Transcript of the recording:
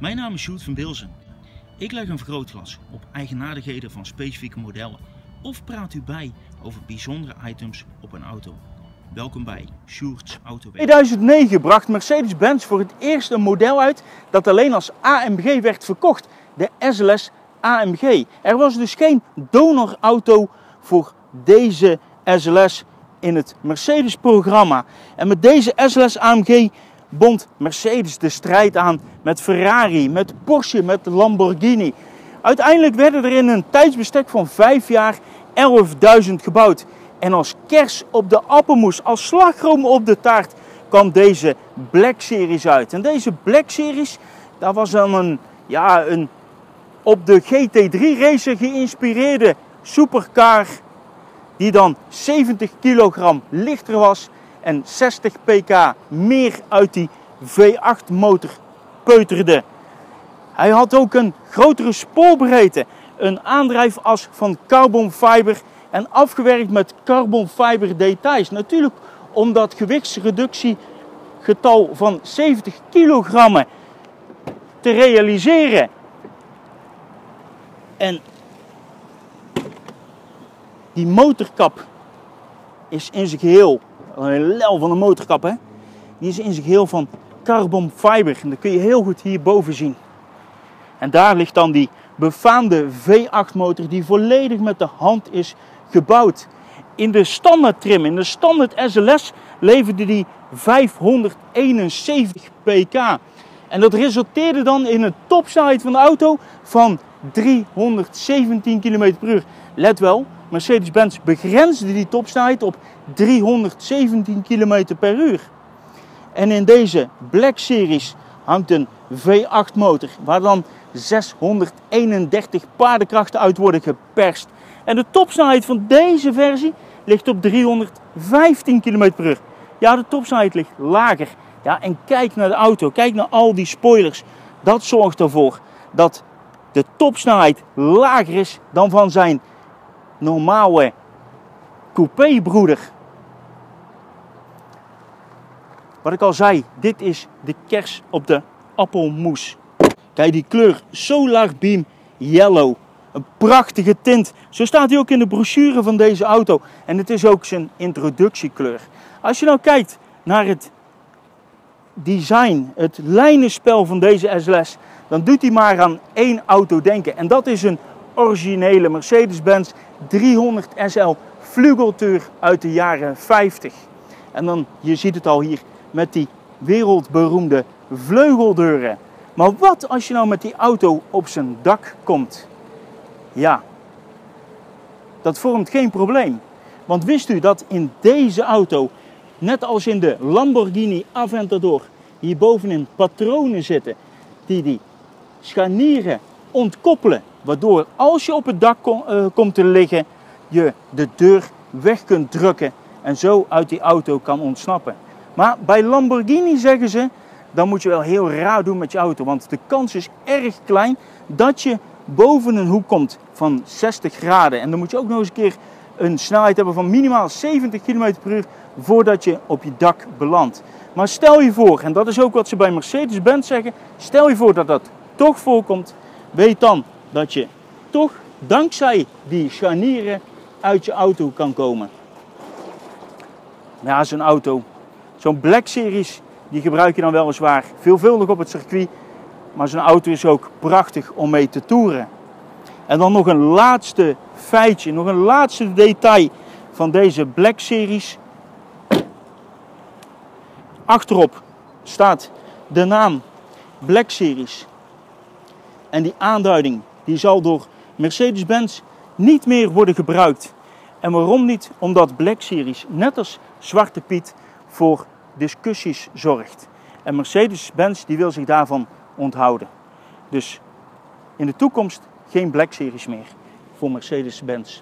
Mijn naam is Sjoerd van Bilsen. Ik leg een vergrootglas op eigenaardigheden van specifieke modellen of praat u bij over bijzondere items op een auto. Welkom bij Sjoerds Autoweek. In 2009 bracht Mercedes-Benz voor het eerst een model uit dat alleen als AMG werd verkocht, de SLS AMG. Er was dus geen donorauto voor deze SLS in het Mercedes-programma. En met deze SLS AMG bond Mercedes de strijd aan met Ferrari, met Porsche, met Lamborghini. Uiteindelijk werden er in een tijdsbestek van 5 jaar 11.000 gebouwd. En als kers op de appelmoes, als slagroom op de taart, kwam deze Black Series uit. En deze Black Series, daar was dan een op de GT3 racer geïnspireerde supercar die dan 70 kilogram lichter was en 60 pk meer uit die V8 motor peuterde. Hij had ook een grotere spoorbreedte, een aandrijfas van carbon fiber en afgewerkt met carbon fiber details. Natuurlijk om dat gewichtsreductiegetal van 70 kilogram te realiseren. En die motorkap is in zijn geheel, een lel van een motorkap hè, die is in zijn geheel van carbon fiber. En dat kun je heel goed hierboven zien. En daar ligt dan die befaamde V8 motor die volledig met de hand is gebouwd. In de standaard trim, in de standaard SLS leverde die 571 pk. En dat resulteerde dan in een topsnelheid van de auto van 317 km/u. Let wel, Mercedes-Benz begrensde die topsnelheid op 317 km/u. En in deze Black Series hangt een V8 motor waar dan 631 paardenkrachten uit worden geperst. En de topsnelheid van deze versie ligt op 315 km/u. Ja, de topsnelheid ligt lager. Ja, en kijk naar de auto, kijk naar al die spoilers. Dat zorgt ervoor dat de topsnelheid lager is dan van zijn normale coupébroeder. Wat ik al zei, dit is de kers op de appelmoes. Kijk die kleur, Solar Beam Yellow. Een prachtige tint. Zo staat hij ook in de brochure van deze auto. En het is ook zijn introductiekleur. Als je nou kijkt naar het design, het lijnenspel van deze SLS, dan doet hij maar aan één auto denken. En dat is een originele Mercedes-Benz 300 SL Vlugeltuur uit de jaren 50. En dan, je ziet het al hier, met die wereldberoemde vleugeldeuren. Maar wat als je nou met die auto op zijn dak komt? Ja, dat vormt geen probleem. Want wist u dat in deze auto, net als in de Lamborghini Aventador, hierbovenin patronen zitten die die scharnieren ontkoppelen. Waardoor als je op het dak komt te liggen, je de deur weg kunt drukken en zo uit die auto kan ontsnappen. Maar bij Lamborghini zeggen ze, dan moet je wel heel raar doen met je auto. Want de kans is erg klein dat je boven een hoek komt van 60 graden. En dan moet je ook nog eens een keer een snelheid hebben van minimaal 70 km/u voordat je op je dak belandt. Maar stel je voor, en dat is ook wat ze bij Mercedes-Benz zeggen, stel je voor dat dat toch voorkomt, weet dan dat je toch dankzij die scharnieren uit je auto kan komen. Ja, zo'n auto, zo'n Black Series, die gebruik je dan weliswaar veelvuldig op het circuit, maar zo'n auto is ook prachtig om mee te toeren. En dan nog een laatste feitje, nog een laatste detail van deze Black Series. Achterop staat de naam Black Series. En die aanduiding die zal door Mercedes-Benz niet meer worden gebruikt. En waarom niet? Omdat Black Series, net als Zwarte Piet, voor discussies zorgt. En Mercedes-Benz die wil zich daarvan onthouden. Dus in de toekomst geen Black Series meer voor Mercedes-Benz.